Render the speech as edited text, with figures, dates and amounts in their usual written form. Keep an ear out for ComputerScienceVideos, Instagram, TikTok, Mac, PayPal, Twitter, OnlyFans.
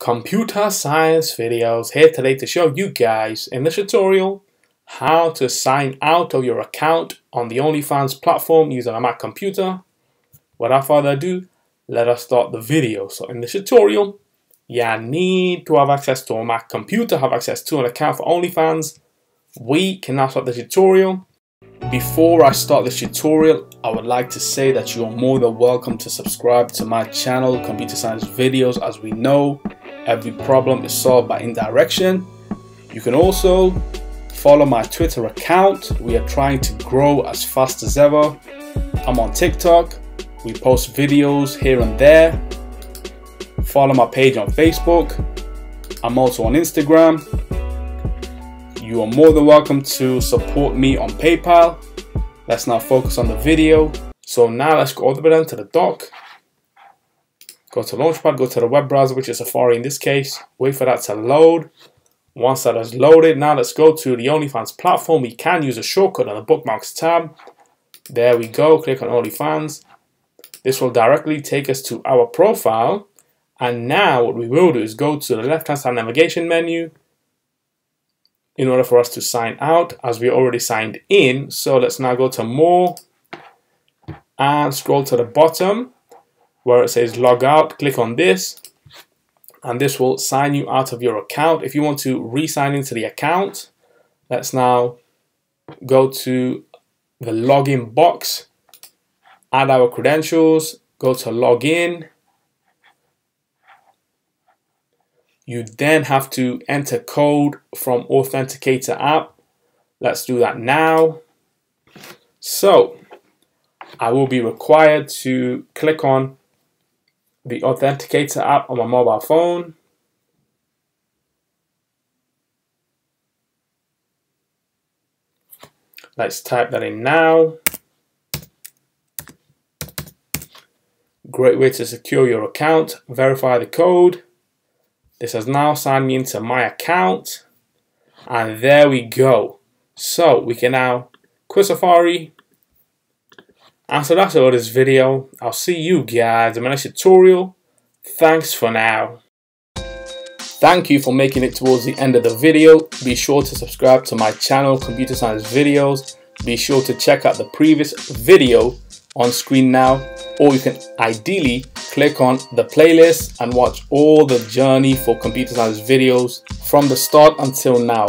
Computer Science Videos here today to show you guys in this tutorial how to sign out of your account on the OnlyFans platform using a Mac computer. Without further ado, let us start the video. So in this tutorial, you need to have access to a Mac computer, have access to an account for OnlyFans. We can now start the tutorial. Before I start this tutorial, I would like to say that you are more than welcome to subscribe to my channel, Computer Science Videos. As we know, every problem is solved by indirection. You can also follow my Twitter account. We are trying to grow as fast as ever. I'm on TikTok. We post videos here and there. Follow my page on Facebook. I'm also on Instagram. You are more than welcome to support me on PayPal. Let's now focus on the video. So now let's go all the way down to the dock. Go to Launchpad, go to the web browser, which is Safari in this case. Wait for that to load. Once that has loaded, now let's go to the OnlyFans platform. We can use a shortcut on the bookmarks tab. There we go, click on OnlyFans. This will directly take us to our profile. And now what we will do is go to the left-hand side navigation menu in order for us to sign out, as we already signed in. So let's now go to More and scroll to the bottom where it says log out, click on this, and this will sign you out of your account. If you want to re-sign into the account, let's now go to the login box, add our credentials, go to login. You then have to enter code from Authenticator app. Let's do that now. So I will be required to click on the Authenticator app on my mobile phone. Let's type that in now. Great way to secure your account. Verify the code. This has now signed me into my account. And there we go. So we can now quit Safari. And so that's all of this video. I'll see you guys in my next tutorial. Thanks for now. Thank you for making it towards the end of the video. Be sure to subscribe to my channel, Computer Science Videos. Be sure to check out the previous video on screen now, or you can ideally click on the playlist and watch all the journey for Computer Science Videos from the start until now.